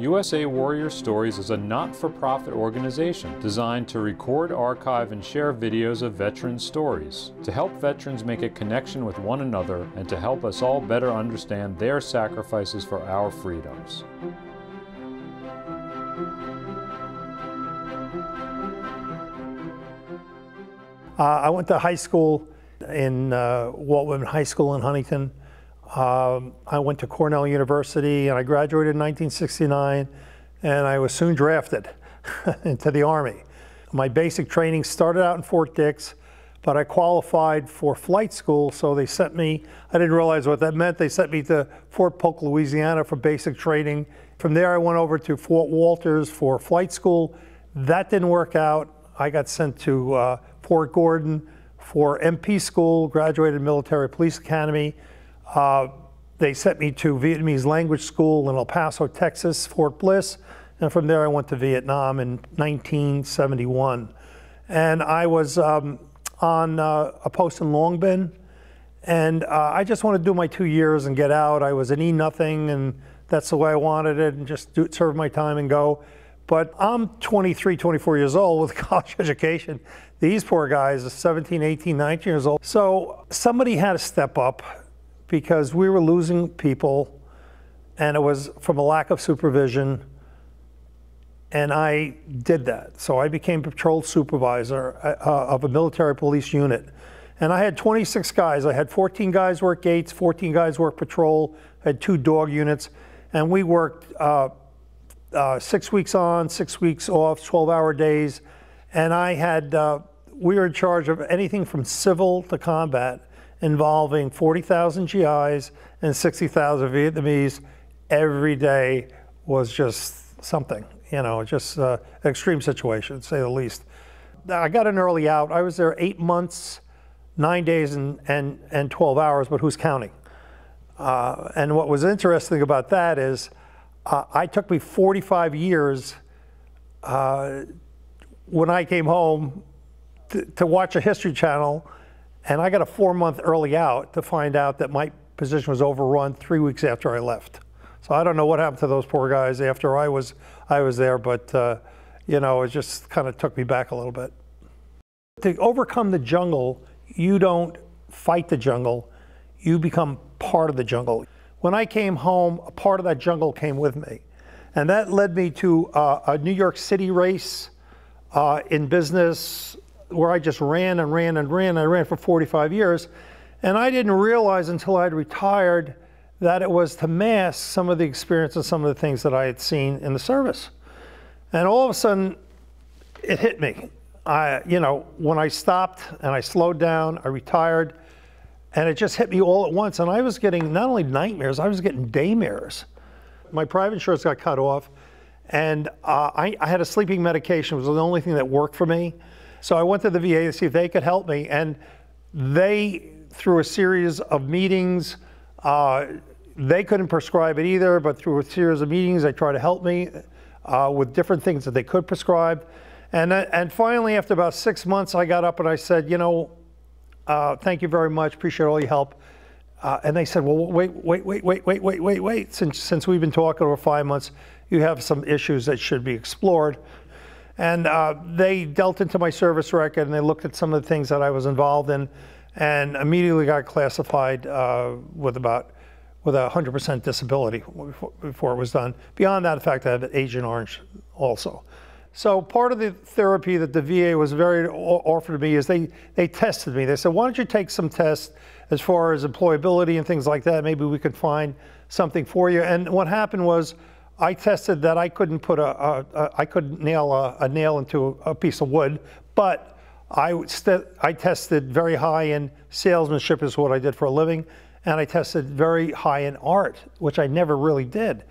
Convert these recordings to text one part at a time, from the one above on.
USA Warrior Stories is a not-for-profit organization designed to record, archive, and share videos of veteran stories, to help veterans make a connection with one another and to help us all better understand their sacrifices for our freedoms. I went to high school in Walt Whitman High School in Huntington. I went to Cornell University and I graduated in 1969 and I was soon drafted into the Army. My basic training started out in Fort Dix, but I qualified for flight school, so they sent me, I didn't realize what that meant, they sent me to Fort Polk, Louisiana for basic training. From there I went over to Fort Walters for flight school. That didn't work out. I got sent to Fort Gordon for MP school, graduated Military Police Academy. They sent me to Vietnamese language school in El Paso, Texas, Fort Bliss, and from there I went to Vietnam in 1971. And I was on a post in Long Binh, and I just wanted to do my 2 years and get out. I was an E-nothing, and that's the way I wanted it, and just serve my time and go. But I'm 23, 24 years old with college education. These poor guys are 17, 18, 19 years old. So somebody had to step up, because we were losing people, and it was from a lack of supervision, and I did that. So I became patrol supervisor of a military police unit. And I had 26 guys. I had 14 guys work gates, 14 guys work patrol, I had 2 dog units, and we worked 6 weeks on, 6 weeks off, 12-hour days. And I had, we were in charge of anything from civil to combat, involving 40,000 GIs and 60,000 Vietnamese. Every day was just something, you know, just an extreme situation, to say the least. I got an early out. I was there 8 months, 9 days, and 12 hours, but who's counting? And what was interesting about that is I took me 45 years when I came home to watch a History Channel. And I got a 4-month early out to find out that my position was overrun 3 weeks after I left. So I don't know what happened to those poor guys after I was there, but you know, it just kind of took me back a little bit. To overcome the jungle, you don't fight the jungle, you become part of the jungle. When I came home, a part of that jungle came with me. And that led me to a New York City race in business, where I just ran and ran and ran. I ran for 45 years, and I didn't realize until I'd retired that it was to mask some of the experience and some of the things that I had seen in the service. And all of a sudden, it hit me. You know, when I stopped and I slowed down, I retired, and it just hit me all at once. And I was getting not only nightmares, I was getting daymares. My private insurance got cut off, and I had a sleeping medication. It was the only thing that worked for me. So I went to the VA to see if they could help me, and they, through a series of meetings, they couldn't prescribe it either, but through a series of meetings, they tried to help me with different things that they could prescribe. And finally, after about 6 months, I got up and I said, you know, thank you very much, appreciate all your help. And they said, well, wait, since we've been talking over 5 months, you have some issues that should be explored. And they delved into my service record, and they looked at some of the things that I was involved in, and immediately got classified with 100% disability before it was done. Beyond that, in fact, I have Agent Orange also. So part of the therapy that the VA was offered to me is they tested me. They said, why don't you take some tests as far as employability and things like that? Maybe we could find something for you. And what happened was, I tested that I couldn't put I couldn't nail a nail into a piece of wood, but I tested very high in salesmanship, is what I did for a living, and I tested very high in art, which I never really did.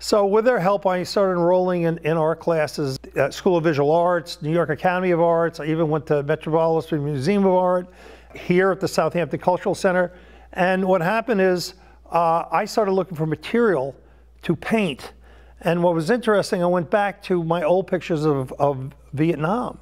So with their help, I started enrolling in art classes at School of Visual Arts, New York Academy of Arts. I even went to Metropolitan Museum of Art here at the Southampton Cultural Center. And what happened is I started looking for material to paint. And what was interesting, I went back to my old pictures of Vietnam.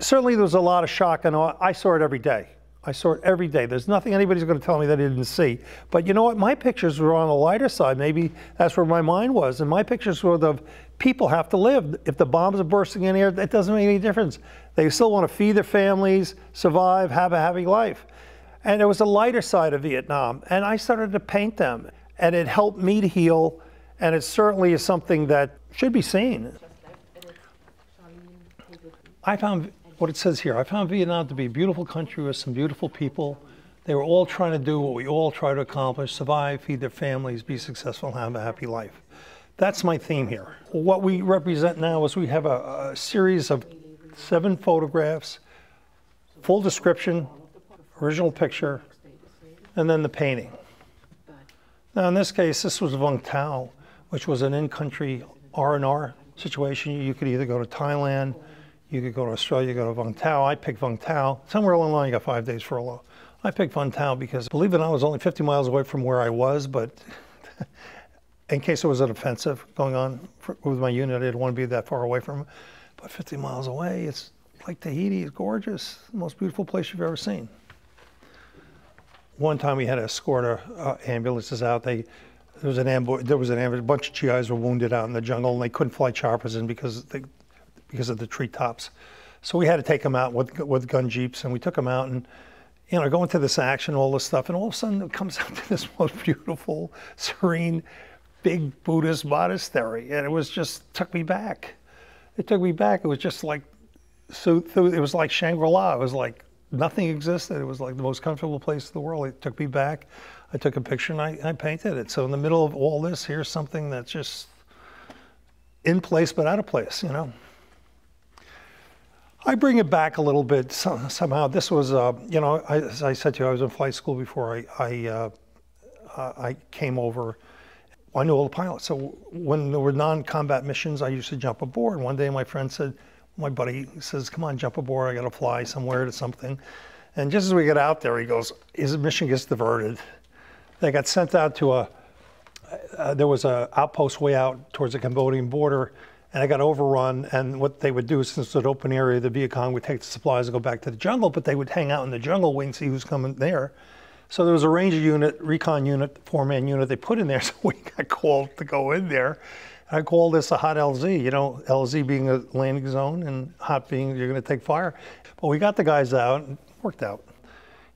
Certainly there was a lot of shock, and I saw it every day. I saw it every day. There's nothing anybody's going to tell me that I didn't see. But you know what? My pictures were on the lighter side. Maybe that's where my mind was. And my pictures were the people have to live. If the bombs are bursting in here, that doesn't make any difference. They still want to feed their families, survive, have a happy life. And it was the lighter side of Vietnam. And I started to paint them. And it helped me to heal. And it certainly is something that should be seen. I found what it says here. I found Vietnam to be a beautiful country with some beautiful people. They were all trying to do what we all try to accomplish: survive, feed their families, be successful, and have a happy life. That's my theme here. What we represent now is we have a series of 7 photographs, full description, original picture, and then the painting. Now in this case, this was Vung Tau, which was an in-country R&R situation. You could either go to Thailand, you could go to Australia, you go to Vung Tau. I picked Vung Tau. Somewhere along the line, you got 5 days furlough. I picked Vung Tau because, believe it or not, I was only 50 miles away from where I was, but in case there was an offensive going on with my unit, I didn't want to be that far away from it. But 50 miles away, it's like Tahiti. It's gorgeous. The most beautiful place you've ever seen. One time we had to escort our ambulances out. There was an ambush. A bunch of GIs were wounded out in the jungle, and they couldn't fly choppers in because of the treetops. So we had to take them out with gun jeeps, and we took them out, and you know, going to this action, all this stuff, and all of a sudden it comes out to this most beautiful, serene, big Buddhist monastery, and it was just took me back. It took me back. It was just like, so it was like Shangri-La. It was like nothing existed. It was like the most comfortable place in the world. It took me back. I took a picture and I painted it. So in the middle of all this, here's something that's just in place but out of place, you know. I bring it back a little bit somehow. This was, you know, as I said to you, I was in flight school before I came over. I knew all the pilots. So when there were non-combat missions, I used to jump aboard. One day my friend said, my buddy says, come on, jump aboard. I got to fly somewhere to something. And just as we get out there, he goes, his mission gets diverted. They got sent out to there was an outpost way out towards the Cambodian border. And I got overrun, and what they would do, since it's an open area, the Viet Cong would take the supplies and go back to the jungle, but they would hang out in the jungle waiting to see who's coming there. So there was a ranger unit, recon unit, 4-man unit they put in there, so we got called to go in there. I call this a hot LZ, you know, LZ being a landing zone and hot being you're going to take fire. But we got the guys out, and it worked out.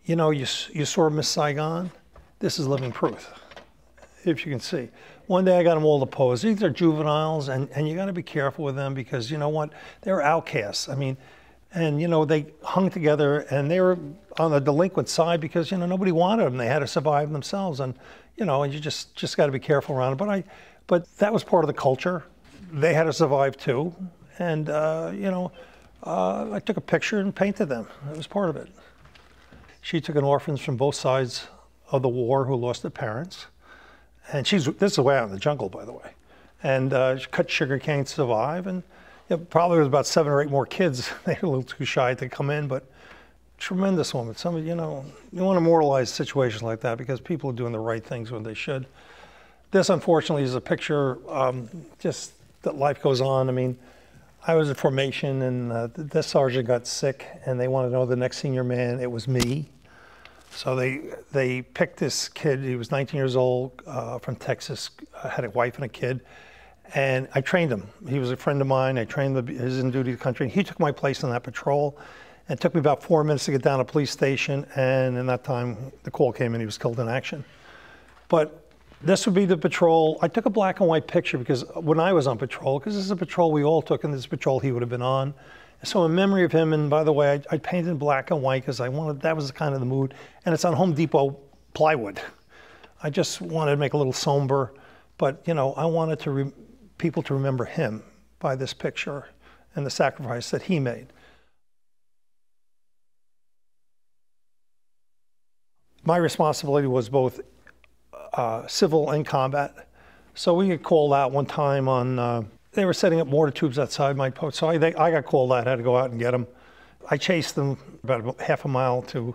You know, you saw Miss Saigon. This is living proof, if you can see. One day I got them all to pose. These are juveniles, and you got to be careful with them because, you know what, they're outcasts. I mean, and, you know, they hung together, and they were on the delinquent side because, you know, nobody wanted them. They had to survive themselves, and, you know, and you just got to be careful around it. But that was part of the culture. They had to survive, too. And, you know, I took a picture and painted them. It was part of it. She took an orphan from both sides of the war who lost their parents. And this is way out in the jungle, by the way. And she cut sugar cane to survive. And it probably was about 7 or 8 more kids. They were a little too shy to come in, but tremendous woman. Somebody, you know, you want to immortalize situations like that because people are doing the right things when they should. This, unfortunately, is a picture just that life goes on. I mean, I was in formation, and this sergeant got sick, and they wanted to know the next senior man. It was me. So they picked this kid. He was 19 years old, from Texas, had a wife and a kid, and I trained him. He was a friend of mine. I trained him. He was in duty to the country. He took my place on that patrol, and it took me about 4 minutes to get down to a police station, and in that time, the call came in. He was killed in action. But this would be the patrol. I took a black and white picture because when I was on patrol, because this is a patrol we all took, and this patrol he would have been on. So in memory of him, and by the way, I painted black and white because I wanted, that was kind of the mood, and it's on Home Depot plywood. I just wanted to make a little somber, but you know, I wanted to people to remember him by this picture and the sacrifice that he made. My responsibility was both civil and combat. So we get called out one time on, they were setting up mortar tubes outside my post. So I got called out. I had to go out and get them. I chased them about half a mile to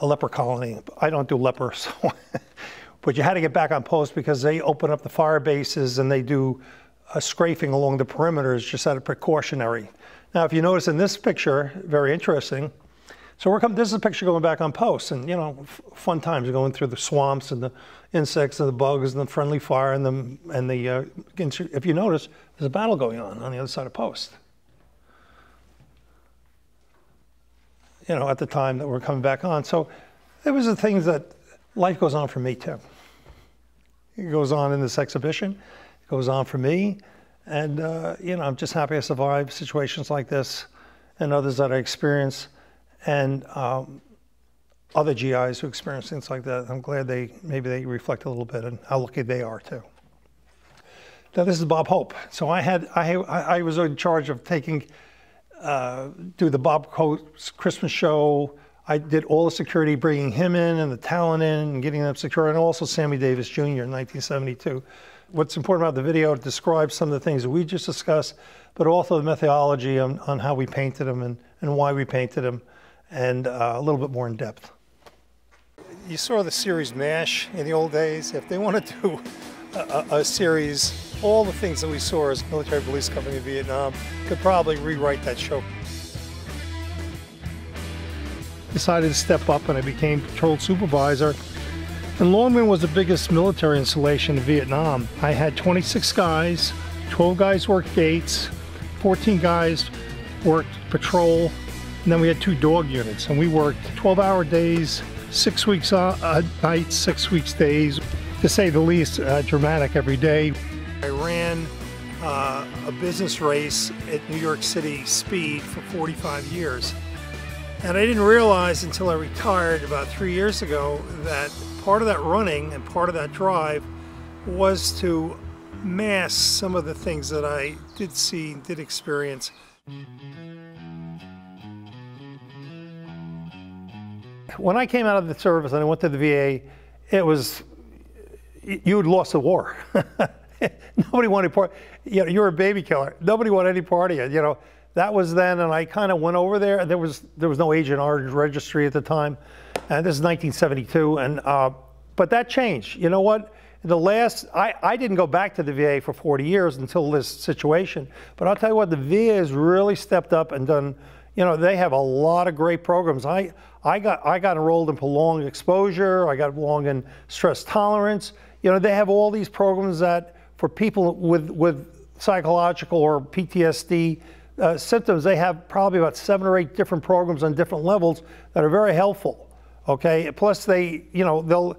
a leper colony. I don't do leper, so. But you had to get back on post because they open up the fire bases and they do a scraping along the perimeters just out of precautionary. Now, if you notice in this picture, very interesting, So we're coming, this is a picture going back on post, and you know, fun times going through the swamps and the insects and the bugs and the friendly fire and the if you notice, there's a battle going on the other side of post. You know, at the time that we're coming back on. So it was the things that life goes on for me too. It goes on in this exhibition, it goes on for me. And you know, I'm just happy I survived situations like this and others that I experienced, and other GIs who experience things like that. I'm glad maybe they reflect a little bit on how lucky they are too. Now this is Bob Hope. So I was in charge of taking, do the Bob Hope's Christmas show. I did all the security, bringing him in and the talent in and getting them secure, and also Sammy Davis Jr. in 1972. What's important about the video, it describes some of the things that we just discussed, but also the methodology on how we painted them and why we painted them, and a little bit more in depth. You saw the series MASH in the old days. If they want to do a series, all the things that we saw as military police company in Vietnam, could probably rewrite that show. Decided to step up, and I became patrol supervisor. And Long Binh was the biggest military installation in Vietnam. I had 26 guys, 12 guys worked gates, 14 guys worked patrol, and then we had 2 dog units. And we worked 12-hour days, 6 weeks nights, 6 weeks days, to say the least, dramatic every day. I ran a business race at New York City speed for 45 years. And I didn't realize until I retired about 3 years ago that part of that running and part of that drive was to mask some of the things that I did see, did experience. When I came out of the service and I went to the VA, it was, you had lost the war. Nobody wanted part, you know, you're a baby killer. Nobody wanted any part of you, you know. That was then, and I kind of went over there. There was no Agent Orange registry at the time, and this is 1972. And but that changed. You know what? The last I didn't go back to the VA for 40 years until this situation. But I'll tell you what, the VA has really stepped up and done. You know, they have a lot of great programs. I got enrolled in prolonged exposure. I got enrolled in stress tolerance. You know, they have all these programs that for people with psychological or PTSD. Symptoms, they have probably about 7 or 8 different programs on different levels that are very helpful, okay? Plus they, you know, they'll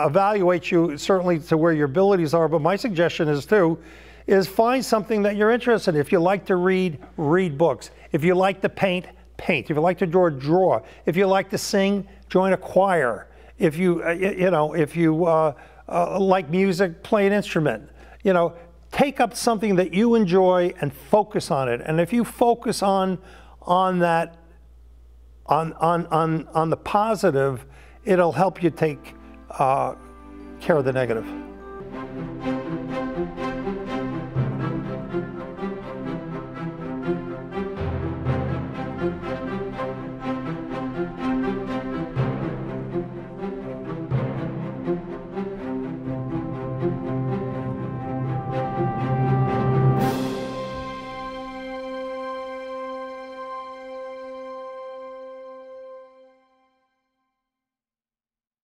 evaluate you certainly to where your abilities are, but my suggestion is too, is find something that you're interested in. If you like to read, read books. If you like to paint, paint. If you like to draw, draw. If you like to sing, join a choir. If you, you know, if you like music, play an instrument, you know. Take up something that you enjoy and focus on it. And if you focus on the positive, it'll help you take care of the negative.